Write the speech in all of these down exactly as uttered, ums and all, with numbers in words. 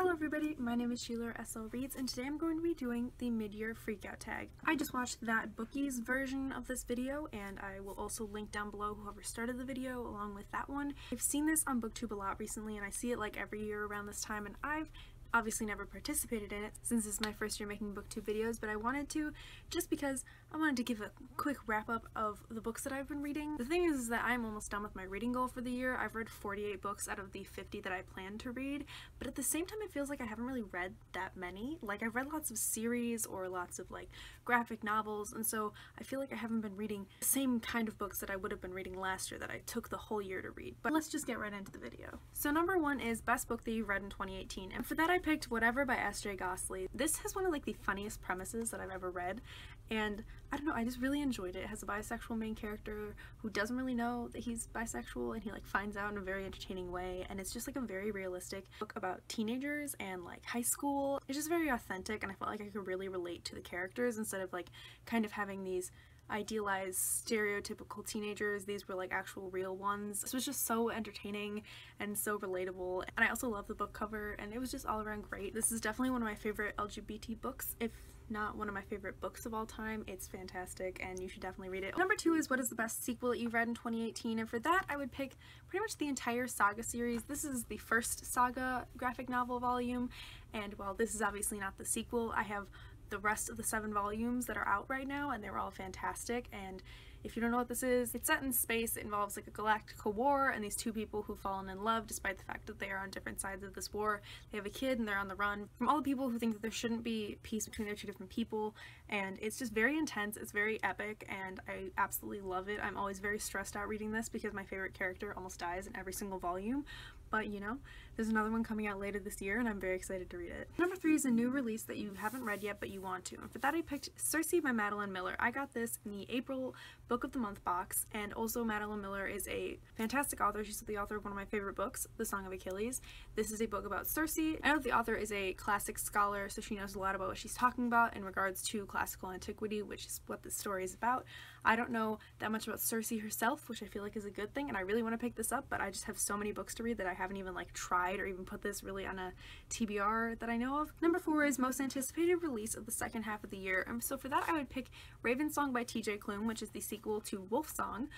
Hello everybody, my name is Sheila S L Reads, and today I'm going to be doing the mid-year freakout tag. I just watched that bookies version of this video, and I will also link down below whoever started the video along with that one. I've seen this on BookTube a lot recently, and I see it like every year around this time, and I've obviously never participated in it since this is my first year making BookTube videos, but I wanted to just because I wanted to give a quick wrap-up of the books that I've been reading. The thing is, is that I'm almost done with my reading goal for the year. I've read forty-eight books out of the fifty that I planned to read, but at the same time it feels like I haven't really read that many. Like, I've read lots of series or lots of like graphic novels, and so I feel like I haven't been reading the same kind of books that I would have been reading last year that I took the whole year to read. But let's just get right into the video. So number one is best book that you read in twenty eighteen, and for that I I picked Whatever by S J Gosley. This has one of like the funniest premises that I've ever read, and I don't know, I just really enjoyed it. It has a bisexual main character who doesn't really know that he's bisexual, and he like finds out in a very entertaining way, and it's just like a very realistic book about teenagers and like high school. It's just very authentic, and I felt like I could really relate to the characters instead of like kind of having these idealized stereotypical teenagers. These were like actual real ones. This was just so entertaining and so relatable, and I also love the book cover, and it was just all around great. This is definitely one of my favorite L G B T books, if not one of my favorite books of all time. It's fantastic, and you should definitely read it. Number two is what is the best sequel that you've read in twenty eighteen, and for that I would pick pretty much the entire Saga series. This is the first Saga graphic novel volume, and while this is obviously not the sequel, I have the rest of the seven volumes that are out right now, and they were all fantastic. And if you don't know what this is, it's set in space. It involves like a galactic war and these two people who've fallen in love despite the fact that they are on different sides of this war. They have a kid and they're on the run from all the people who think that there shouldn't be peace between their two different people, and it's just very intense, it's very epic, and I absolutely love it. I'm always very stressed out reading this because my favorite character almost dies in every single volume, but you know, there's another one coming out later this year and I'm very excited to read it. Number three is a new release that you haven't read yet but you want to, and for that I picked Circe by Madeline Miller. I got this in the April Book of the Month box, and also Madeline Miller is a fantastic author. She's the author of one of my favorite books, The Song of Achilles. This is a book about Circe. I know the author is a classic scholar, so she knows a lot about what she's talking about in regards to classical antiquity, which is what this story is about. I don't know that much about Circe herself, which I feel like is a good thing, and I really want to pick this up, but I just have so many books to read that I haven't even like tried or even put this really on a T B R that I know of. Number four is most anticipated release of the second half of the year, and so for that I would pick Ravensong by T J Klune, which is the sequel to Wolfsong.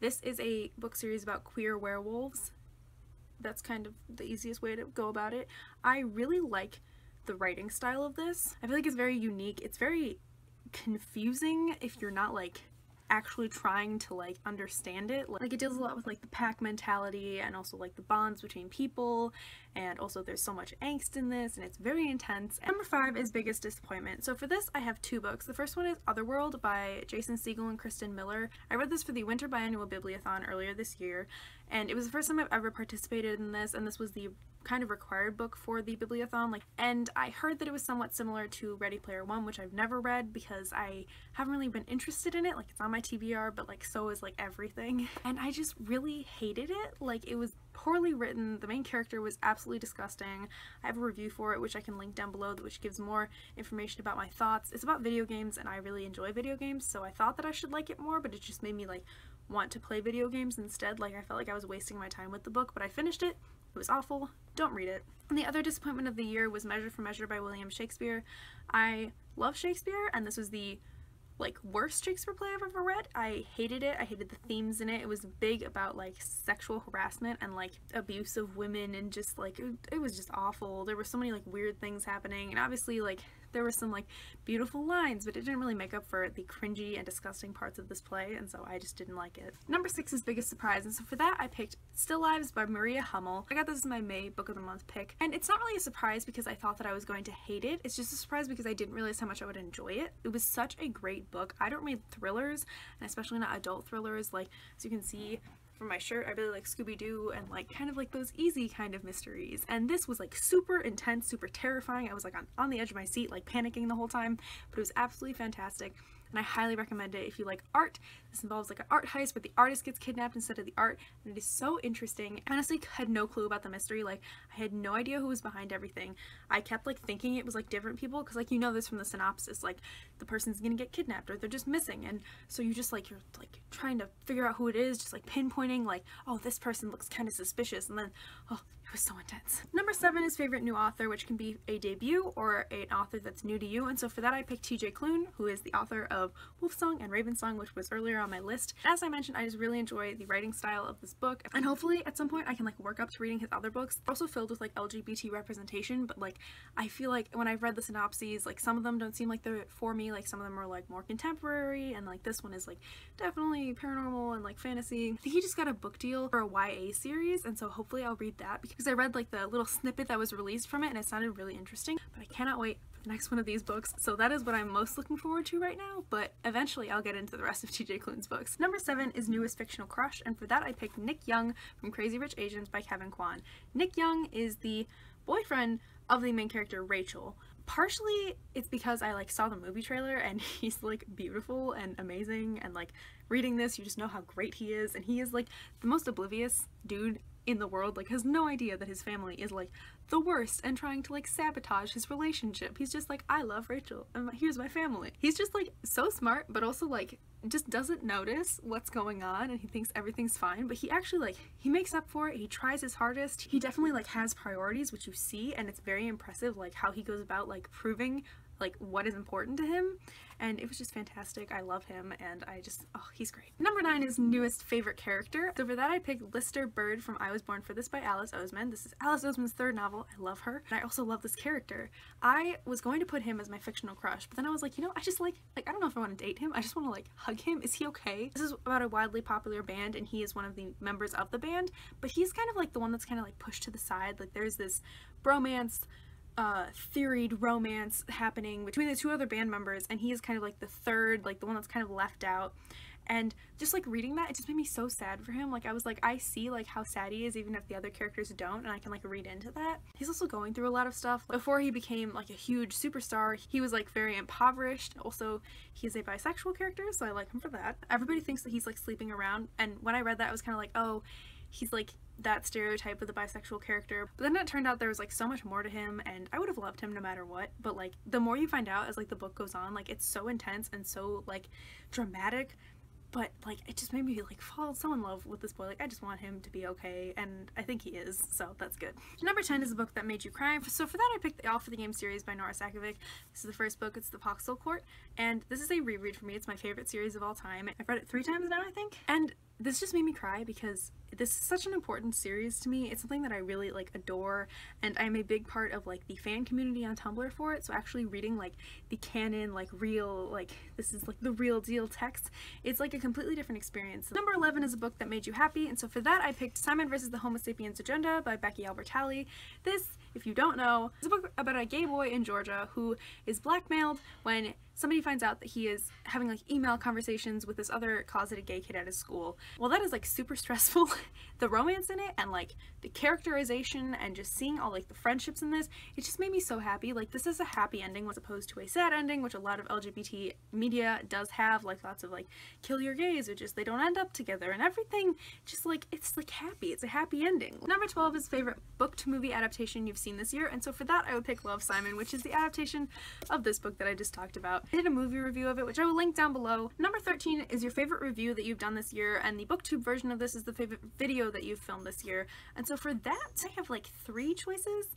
This is a book series about queer werewolves. That's kind of the easiest way to go about it. I really like the writing style of this. I feel like it's very unique. It's very confusing if you're not like actually trying to like understand it. Like, it deals a lot with like the pack mentality and also like the bonds between people, and also there's so much angst in this, and it's very intense. And number five is biggest disappointment. So for this I have two books. The first one is Otherworld by Jason Siegel and Kristen Miller. I read this for the Winter Biannual Bibliothon earlier this year, and it was the first time I've ever participated in this, and this was the kind of required book for the bibliothon, like, and I heard that it was somewhat similar to Ready Player One, which I've never read because I haven't really been interested in it. Like, it's on my T B R, but like so is like everything, and I just really hated it. Like, it was poorly written, the main character was absolutely disgusting. I have a review for it which I can link down below, which gives more information about my thoughts. It's about video games, and I really enjoy video games, so I thought that I should like it more, but it just made me like want to play video games instead. Like, I felt like I was wasting my time with the book, but I finished it. It was awful. Don't read it. And the other disappointment of the year was Measure for Measure by William Shakespeare. I love Shakespeare, and this was the like worst Shakespeare play I've ever read. I hated it. I hated the themes in it. It was big about like sexual harassment and like abuse of women, and just like it, it was just awful. There were so many like weird things happening, and obviously like there were some like beautiful lines, but it didn't really make up for the cringy and disgusting parts of this play, and so I just didn't like it. Number six is biggest surprise, and so for that I picked Still Lives by Maria Hummel. I got this as my May Book of the Month pick, and it's not really a surprise because I thought that I was going to hate it. It's just a surprise because I didn't realize how much I would enjoy it. It was such a great book. I don't read thrillers, and especially not adult thrillers. Like, as you can see from my shirt, I really like Scooby-Doo and like kind of like those easy kind of mysteries, and this was like super intense, super terrifying. I was like on, on the edge of my seat, like panicking the whole time, but it was absolutely fantastic, and I highly recommend it if you like art. This involves like an art heist, but the artist gets kidnapped instead of the art, and it is so interesting. I honestly had no clue about the mystery. Like, I had no idea who was behind everything. I kept like thinking it was like different people, because like you know this from the synopsis, like the person's gonna get kidnapped or they're just missing, and so you just like you're like trying to figure out who it is, just like pinpointing like, oh, this person looks kind of suspicious, and then, oh, was so intense. Number seven is favorite new author, which can be a debut or an author that's new to you. And so for that, I picked T J Klune, who is the author of Wolfsong and Ravensong, which was earlier on my list. As I mentioned, I just really enjoy the writing style of this book, and hopefully at some point I can like work up to reading his other books. They're also filled with like L G B T representation, but like I feel like when I've read the synopses, like some of them don't seem like they're for me. Like some of them are like more contemporary, and like this one is like definitely paranormal and like fantasy. I think he just got a book deal for a Y A series, and so hopefully I'll read that, because I read like the little snippet that was released from it and it sounded really interesting. But I cannot wait for the next one of these books, so that is what I'm most looking forward to right now, but eventually I'll get into the rest of T J Klune's books. Number seven is newest fictional crush, and for that I picked Nick Young from Crazy Rich Asians by Kevin Kwan. Nick Young is the boyfriend of the main character Rachel. Partially it's because I like saw the movie trailer and he's like beautiful and amazing, and like reading this you just know how great he is, and he is like the most oblivious dude in the world, like has no idea that his family is like the worst and trying to like sabotage his relationship. He's just like, I love Rachel and here's my family. He's just like so smart, but also like just doesn't notice what's going on, and he thinks everything's fine, but he actually like he makes up for it. He tries his hardest. He definitely like has priorities, which you see, and it's very impressive like how he goes about like proving like what is important to him, and it was just fantastic. I love him, and I just, oh, he's great. Number nine is newest favorite character. So for that I picked Lister Bird from I Was Born for This by Alice Oseman. This is Alice Oseman's third novel. I love her, and I also love this character. I was going to put him as my fictional crush, but then I was like, you know, I just like, like I don't know if I want to date him. I just want to like hug him. Is he okay? This is about a wildly popular band, and he is one of the members of the band, but he's kind of like the one that's kind of like pushed to the side. Like there's this bromance, uh theoried romance happening between the two other band members, and he is kind of like the third, like the one that's kind of left out. And just like reading that, it just made me so sad for him. Like I was like, I see like how sad he is even if the other characters don't, and I can like read into that. He's also going through a lot of stuff. Like, before he became like a huge superstar, he was like very impoverished. Also, he's a bisexual character, so I like him for that. Everybody thinks that he's like sleeping around, and when I read that I was kind of like, oh, he's like that stereotype of the bisexual character. But then it turned out there was like so much more to him, and I would have loved him no matter what, but like the more you find out as like the book goes on, like it's so intense and so like dramatic, but like it just made me like fall so in love with this boy. Like I just want him to be okay, and I think he is, so that's good. Number ten is a book that made you cry. So for that I picked The All for the Game series by Nora Sakovic. This is the first book. It's The Foxhole Court, and this is a reread for me. It's my favorite series of all time. I've read it three times now, I think, and this just made me cry because this is such an important series to me. It's something that I really like adore, and I'm a big part of like the fan community on Tumblr for it. So actually reading like the canon, like real, like this is like the real deal text, it's like a completely different experience. Number eleven is a book that made you happy, and so for that I picked Simon versus the Homo Sapiens Agenda by Becky Albertalli. This, if you don't know, is a book about a gay boy in Georgia who is blackmailed when somebody finds out that he is having like email conversations with this other closeted gay kid at his school. Well, that is like super stressful. The romance in it and like the characterization and just seeing all like the friendships in this, it just made me so happy. Like this is a happy ending as opposed to a sad ending, which a lot of L G B T media does have, like lots of like kill your gays, or just they don't end up together and everything. Just like it's like happy, it's a happy ending. Number twelve is favorite book to movie adaptation you've seen this year, and so for that I would pick Love Simon, which is the adaptation of this book that I just talked about. I did a movie review of it, which I will link down below. Number thirteen is your favorite review that you've done this year, and the BookTube version of this is the favorite video that you've filmed this year. And so for that, I have like three choices.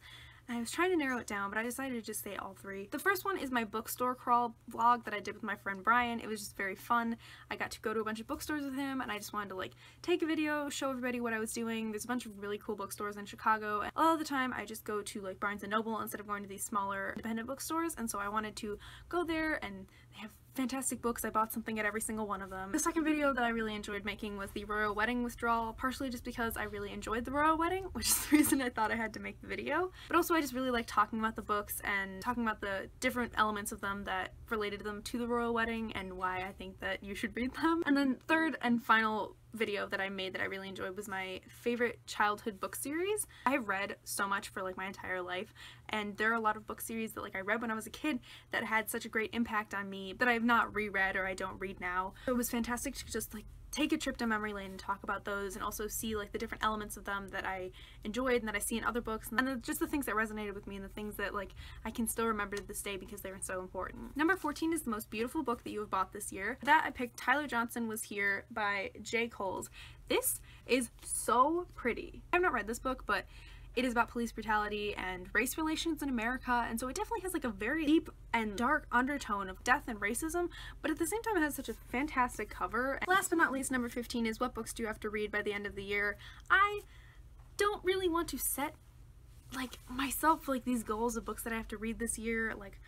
I was trying to narrow it down, but I decided to just say all three. The first one is my bookstore crawl vlog that I did with my friend Brian. It was just very fun. I got to go to a bunch of bookstores with him, and I just wanted to like take a video, show everybody what I was doing. There's a bunch of really cool bookstores in Chicago, and all the time I just go to like Barnes and Noble instead of going to these smaller independent bookstores, and so I wanted to go there, and they have fantastic books. I bought something at every single one of them. The second video that I really enjoyed making was the royal wedding withdrawal, partially just because I really enjoyed the royal wedding, which is the reason I thought I had to make the video, but also I just really like talking about the books and talking about the different elements of them that related them to the royal wedding and why I think that you should read them. And then third and final video that I made that I really enjoyed was my favorite childhood book series. I've read so much for like my entire life, and there are a lot of book series that like I read when I was a kid that had such a great impact on me that I've not reread or I don't read now. So it was fantastic to just like take a trip to memory lane and talk about those, and also see like the different elements of them that I enjoyed and that I see in other books, and the, just the things that resonated with me and the things that like I can still remember to this day because they were so important. Number fourteen is the most beautiful book that you have bought this year. For that I picked Tyler Johnson Was Here by Jay Coles. This is so pretty. I've not read this book, but It is about police brutality and race relations in America, and so it definitely has like a very deep and dark undertone of death and racism, but at the same time it has such a fantastic cover. And last but not least, number fifteen is what books do you have to read by the end of the year. I don't really want to set like myself like these goals of books that I have to read this year. Like,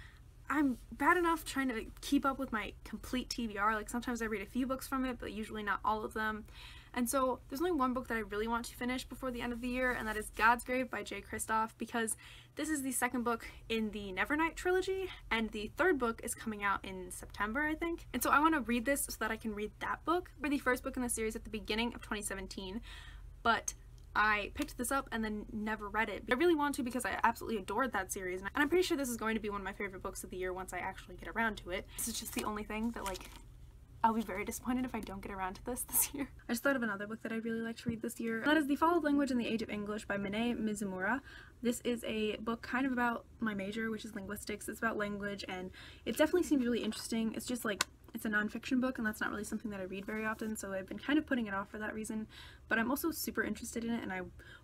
I'm bad enough trying to keep up with my complete T B R, like sometimes I read a few books from it, but usually not all of them. And so there's only one book that I really want to finish before the end of the year, and that is God's Grave by Jay Kristoff, because this is the second book in the Nevernight trilogy, and the third book is coming out in September, I think. And so I want to read this so that I can read that book. For the first book in the series at the beginning of twenty seventeen, but I picked this up and then never read it. I really want to because I absolutely adored that series, and I'm pretty sure this is going to be one of my favorite books of the year once I actually get around to it. This is just the only thing that, like, I'll be very disappointed if I don't get around to this this year. I just thought of another book that I really like to read this year. That is The Fall of Language in the Age of English by Mine Mizumura. This is a book kind of about my major, which is linguistics. It's about language, and it definitely seems really interesting. It's just like, it's a nonfiction book, and that's not really something that I read very often, so I've been kind of putting it off for that reason. But I'm also super interested in it, and I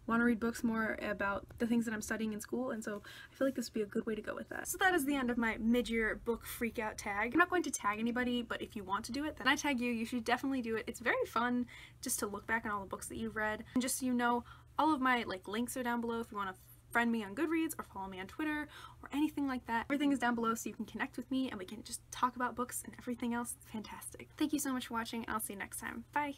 want to read books more about the things that I'm studying in school, and so I feel like this would be a good way to go with that. So that is the end of my mid-year book freakout tag. I'm not going to tag anybody, but if you want to do it, then I tag you. You should definitely do it. It's very fun just to look back on all the books that you've read. And just so you know, all of my like links are down below if you want to friend me on Goodreads or follow me on Twitter or anything like that. Everything is down below so you can connect with me and we can just talk about books and everything else. It's fantastic. Thank you so much for watching, and I'll see you next time. Bye!